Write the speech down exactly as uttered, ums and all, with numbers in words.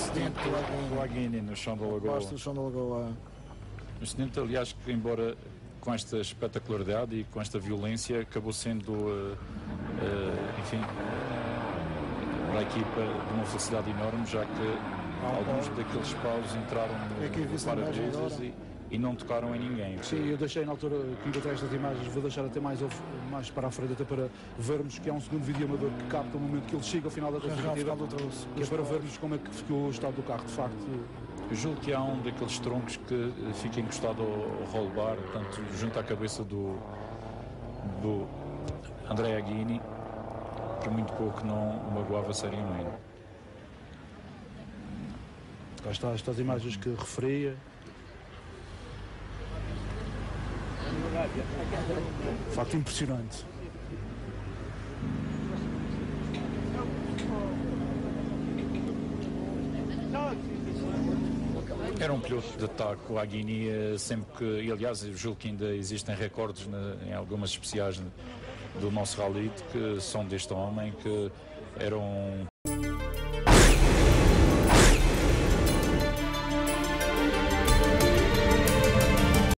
acidente do Aghini no chão da Lagoa. Basta no chão da Lagoa. Um acidente, aliás, que embora com esta espetacularidade e com esta violência, acabou sendo, uh, uh, enfim, para a equipa de uma felicidade enorme, já que alguns daqueles paus entraram no para-brisas e, e não tocaram em ninguém. Porque... Sim, eu deixei na altura, que encontrei estas imagens, vou deixar até mais, mais para a frente, até para vermos que há um segundo vídeo amador que capta o momento que ele chega ao final da corrida, que é para vermos como é que ficou o estado do carro, de facto. Eu julgo que há um daqueles troncos que fica encostado ao rollbar, portanto, junto à cabeça do, do André Aghini, que muito pouco não magoava seriamente. Cá está estas imagens que referia. De facto, impressionante. Era um piloto de ataque, o Aghini, sempre que, e aliás, eu julgo que ainda existem recordes na, em algumas especiais do nosso rally que são deste homem, que era um